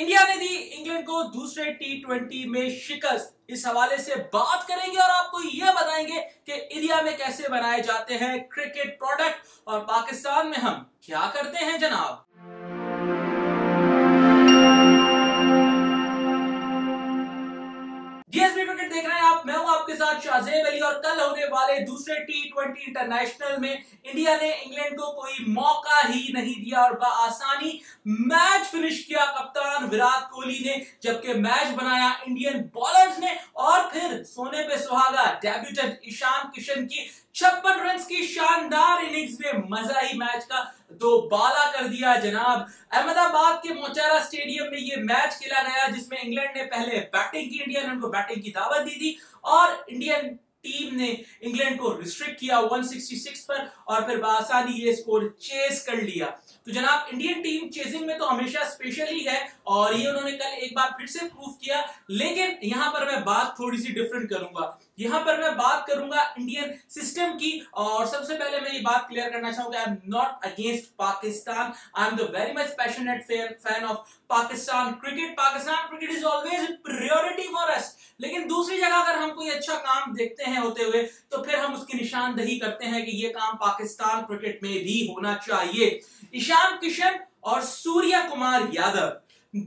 India ने दी England को दूसरे टी20 में शिकस्त। इस हवाले से बात करेंगे और आपको यह बताएंगे कि इंडिया में कैसे बनाए जाते हैं क्रिकेट प्रोडक्ट और पाकिस्तान में हम क्या करते हैं जनाब। डीएसबी क्रिकेट देख रहे हैं आप, मैं हूं आपके साथ शाहजेब अली और कल होने वाले दूसरे टी20 इंटरनेशनल में इंडिया ने इंग्लैंड को कोई मौका ही नहीं दिया और बआसानी मैच फिनिश किया कप्तान विराट कोहली ने, जबकि मैच बनाया इंडियन बॉलर्स ने और फिर सोने पे सुहागा डेब्यूटेंट ईशान किशन की 56 रन की शानदार इनिंग्स में मजा ही मैच का दोबाला कर दिया जनाब। अहमदाबाद के मोचेरा स्टेडियम में ये मैच खेला गया जिसमें इंग्लैंड ने पहले बैटिंग की, इंडिया ने उनको बैटिंग की दावत दी थी और इंडियन टीम ने इंग्लैंड को रिस्ट्रिक्ट किया 166 पर और फिर बआसानी ये स्कोर चेस कर लिया। तो जनाब इंडियन टीम चेजिंग में तो हमेशा स्पेशल ही है और ये उन्होंने कल एक बार फिर से प्रूव किया, लेकिन यहां पर मैं बात थोड़ी सी डिफरेंट करूंगा। यहां पर मैं बात करूंगा इंडियन सिस्टम की और सबसे पहले मैं ये बात क्लियर करना चाहूंगा, I am not against Pakistan, I am the very much passionate fan of Pakistan cricket. Pakistan cricket is always priority for us, लेकिन दूसरी जगह अगर हम कोई अच्छा काम देखते हैं होते हुए तो फिर हम उसकी निशानदेही करते हैं कि यह काम पाकिस्तान क्रिकेट में भी होना चाहिए। ईशान किशन और सूर्य कुमार यादव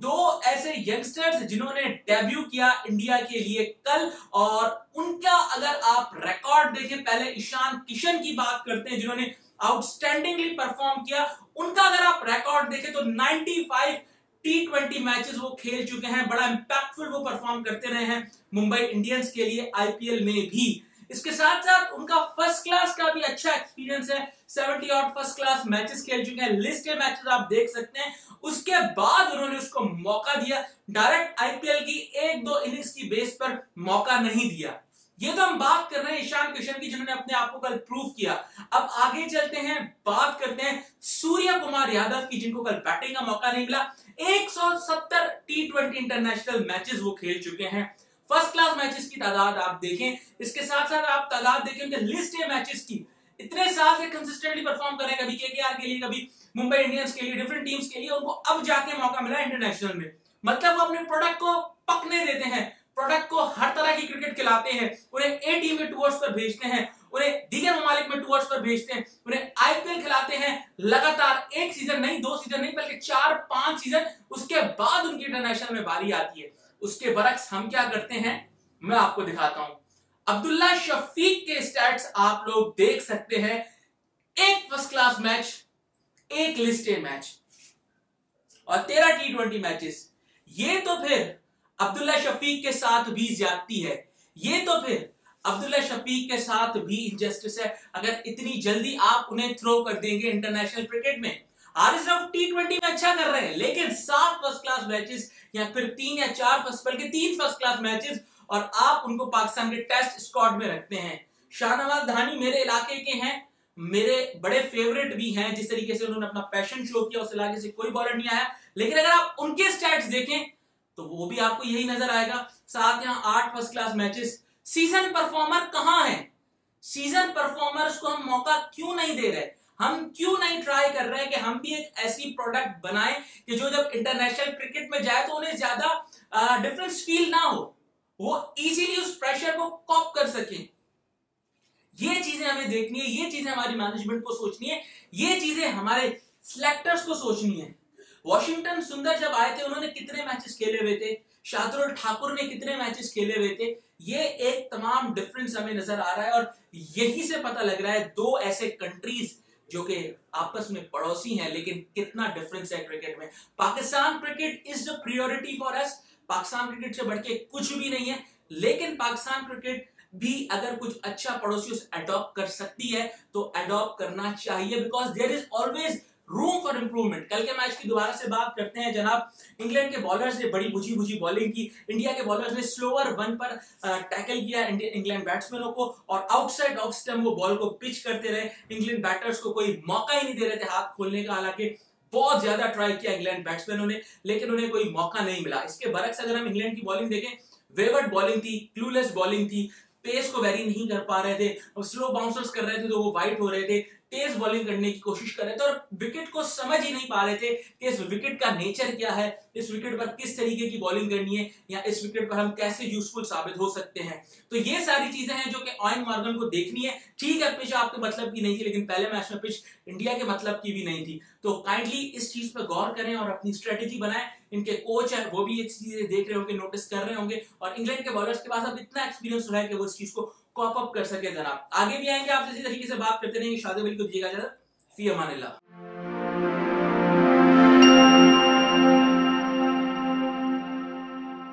दो ऐसे यंगस्टर्स जिन्होंने डेब्यू किया इंडिया के लिए कल और उनका अगर आप रिकॉर्ड देखें, पहले ईशान किशन की बात करते हैं जिन्होंने आउटस्टैंडिंगली परफॉर्म किया। उनका अगर आप रिकॉर्ड देखें तो 95 टी20 मैचेस वो खेल चुके हैं, बड़ा इंपैक्टफुल वो परफॉर्म करते रहे हैं मुंबई इंडियंस के लिए आईपीएल में भी। इसके साथ साथ उनका फर्स्ट क्लास का भी अच्छा एक्सपीरियंस है, 70 और फर्स्ट क्लास मैचेस खेल चुके हैं, लिस्ट के मैचेस आप देख सकते हैं। उसके बाद उन्होंने उसको मौका दिया, डायरेक्ट आईपीएल की एक दो इनिंग्स की बेस पर मौका नहीं दिया। ये तो हम बात कर रहे हैं ईशान किशन की जिन्होंने अपने आप को कल प्रूव किया। अब आगे चलते हैं, बात करते हैं सूर्य कुमार यादव की जिनको कल बैटिंग का मौका नहीं मिला। 170 टी20 इंटरनेशनल मैचेस वो खेल चुके हैं, फर्स्ट क्लास मैचेस की तादाद आप देखें, इसके साथ साथ आप तादाद देखें उनके लिस्ट ए मैचेस की। इतने साल से कंसिस्टेंटली परफॉर्म कर रहे हैं, कभी केकेआर के लिए, कभी मुंबई इंडियंस के लिए, डिफरेंट टीम्स के लिए, उनको अब जाके मौका मिला इंटरनेशनल में। मतलब वो अपने प्रोडक्ट को पकने देते हैं, प्रोडक्ट को हर तरह की क्रिकेट खिलाते हैं, उन्हें ए टीम में टूर्स पर भेजते हैं, उन्हें दीगर ममालिक में टूर्स पर भेजते हैं, उन्हें आईपीएल खिलाते हैं लगातार, एक सीजन नहीं, दो सीजन नहीं, बल्कि 4-5 सीजन। उसके बाद उनकी इंटरनेशनल में बारी आती है। उसके बरक्स हम क्या करते हैं मैं आपको दिखाता हूं। अब्दुल्ला शफीक के स्टैट्स आप लोग देख सकते हैं, एक फर्स्ट क्लास मैच, एक लिस्ट ए मैच और 13 टी20 मैचेस। ये तो फिर अब्दुल्ला शफीक के साथ भी ज्यादती है, ये तो फिर अब्दुल्ला शफीक के साथ भी इनजस्टिस है अगर इतनी जल्दी आप उन्हें थ्रो कर देंगे इंटरनेशनल क्रिकेट में। आरएसएफ टी20 में अच्छा कर रहे हैं, लेकिन 7 फर्स्ट क्लास मैचेस या फिर 3 या 4 फर्स्ट, बल्कि 3 फर्स्ट क्लास मैचेस और आप उनको पाकिस्तान के टेस्ट स्क्वाड में रखते हैं। शाहनवाज धानी मेरे इलाके के हैं, मेरे बड़े फेवरेट भी हैं, जिस तरीके से उन्होंने अपना पैशन शो किया उस इलाके से कोई बॉलर नहीं आया, लेकिन अगर आप उनके स्टैट्स देखें तो वो भी आपको यही नजर आएगा, 7 या 8 first class matches. Season performer कहां है? सीजन परफॉर्मर्स को हम मौका क्यों नहीं दे रहे? हम क्यों नहीं ट्राई कर रहे हैं कि हम भी एक ऐसी प्रोडक्ट बनाएं कि जो जब इंटरनेशनल क्रिकेट में जाए तो उन्हें ज्यादा डिफरेंस फील ना हो, वो इजीली उस प्रेशर को कॉप कर सके। ये चीजें हमें देखनी है, ये चीजें हमारी मैनेजमेंट को सोचनी है, ये चीजें हमारे सिलेक्टर्स को सोचनी है। वाशिंगटन सुंदर जब आए थे उन्होंने कितने मैचेस खेले हुए थे, शादरोल ठाकुर ने कितने मैचेस खेले हुए थे, ये एक तमाम डिफरेंस हमें नजर आ रहा है। और यही से पता लग रहा है दो ऐसे कंट्रीज जो कि आपस में पड़ोसी हैं, लेकिन कितना डिफरेंस है क्रिकेट में। Pakistan cricket is the priority for us, Pakistan cricket से बढ़ के कुछ भी नहीं है, लेकिन पाकिस्तान क्रिकेट भी अगर कुछ अच्छा पड़ोसी अडॉप्ट कर सकती है तो अडॉप्ट करना चाहिए, because there is always room for improvement. कल के मैच की दोबारा से बात करते हैं जनाब। इंग्लैंड के बॉलर्स ने बड़ी बुझी बॉलिंग की, इंडिया के बॉलर्स ने स्लोअर वन पर टैकल किया इंग्लैंड बैट्समैनों को और आउटसाइड ऑफ स्टंप वो बॉल को पिच करते रहे। इंग्लैंड बैटर्स को कोई मौका ही नहीं दे रहे थे हाथ खोलने का, हालांकि बहुत ज्यादा ट्राई किया इंग्लैंड बैट्समैनों ने, लेकिन उन्हें कोई मौका नहीं मिला। इसके बरक्स अगर हम इंग्लैंड की बॉलिंग देखें, वेवर्ड बॉलिंग थी, क्लूलेस बॉलिंग थी, पेस को वेरी नहीं कर पा रहे थे, स्लो बाउंसर्स कर रहे थे तो वो वाइड हो रहे थे, तेज बॉलिंग करने की कोशिश कर रहे थे और विकेट को समझ ही नहीं पा रहे थे कि इस विकेट का नेचर क्या है, इस विकेट पर किस तरीके की बॉलिंग करनी है या इस विकेट पर हम कैसे यूजफुल साबित हो सकते हैं। तो ये सारी चीजें हैं जो कि ईओन मार्गन को देखनी है। ठीक है, पिच आपके मतलब की नहीं थी, लेकिन पहले मैच में पिच इंडिया के मतलब की भी नहीं थी, तो काइंडली इस चीज पर गौर करें और अपनी स्ट्रेटेजी बनाएं। इनके कोच है वो भी ये चीजें देख रहे होंगे, नोटिस कर रहे होंगे और इंग्लैंड के बॉलर्स के पास अब इतना एक्सपीरियंस रहा है कि वो इस चीज को कॉप अप कर सके। जनाब आगे भी आएंगे, आप इसी तरीके से बात करते रहेंगे। शाहजेब अली को दीजिएगा इजाजत, फी अमान अल्लाह।